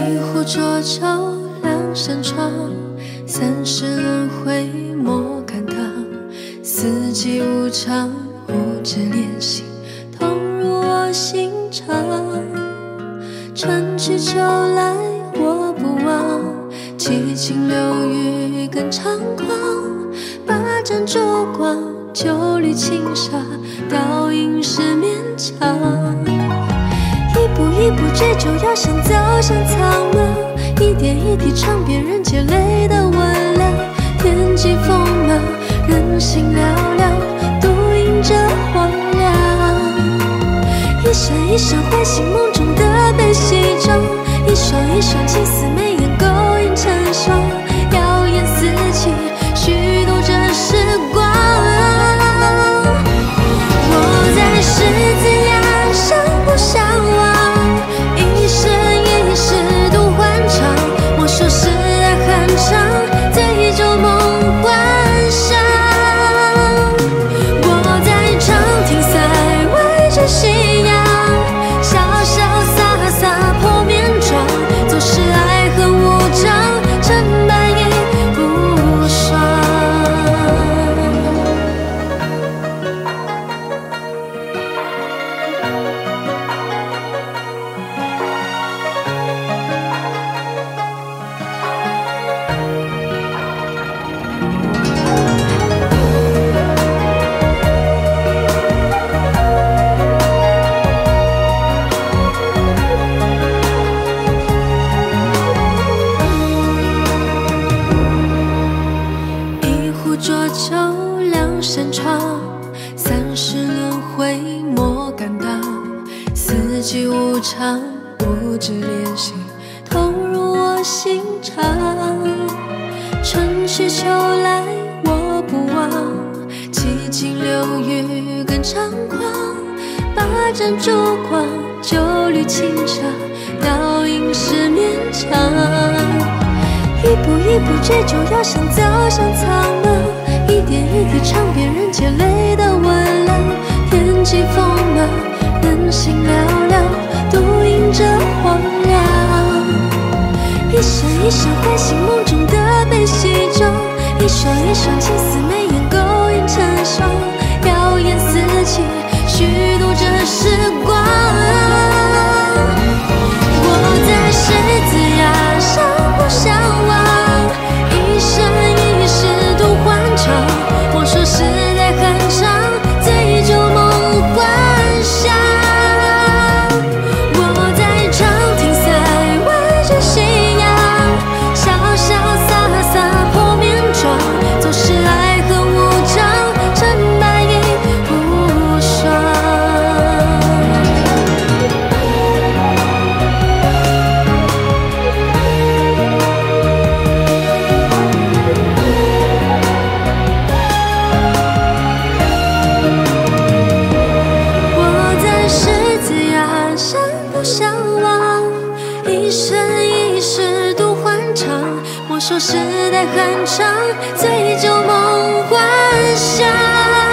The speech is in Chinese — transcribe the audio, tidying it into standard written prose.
飞虎棹棹两扇窗，三世轮回莫看堂，四季无常，无知怜惜，痛入我心肠。春去秋来我不忘，七情六欲更猖狂。八盏烛光，九缕轻纱，倒映是绵长。 一步一步追逐，要想走向苍茫；一点一滴尝遍人间泪的温凉。天际锋芒，人心寥寥，独饮这荒凉。一闪一闪唤醒梦中的悲喜冢，一双一双情丝眉眼勾引成双，妖艳四起，虚度这时光。我在十字崖上不相忘。 说时代很长，醉酒梦幻想。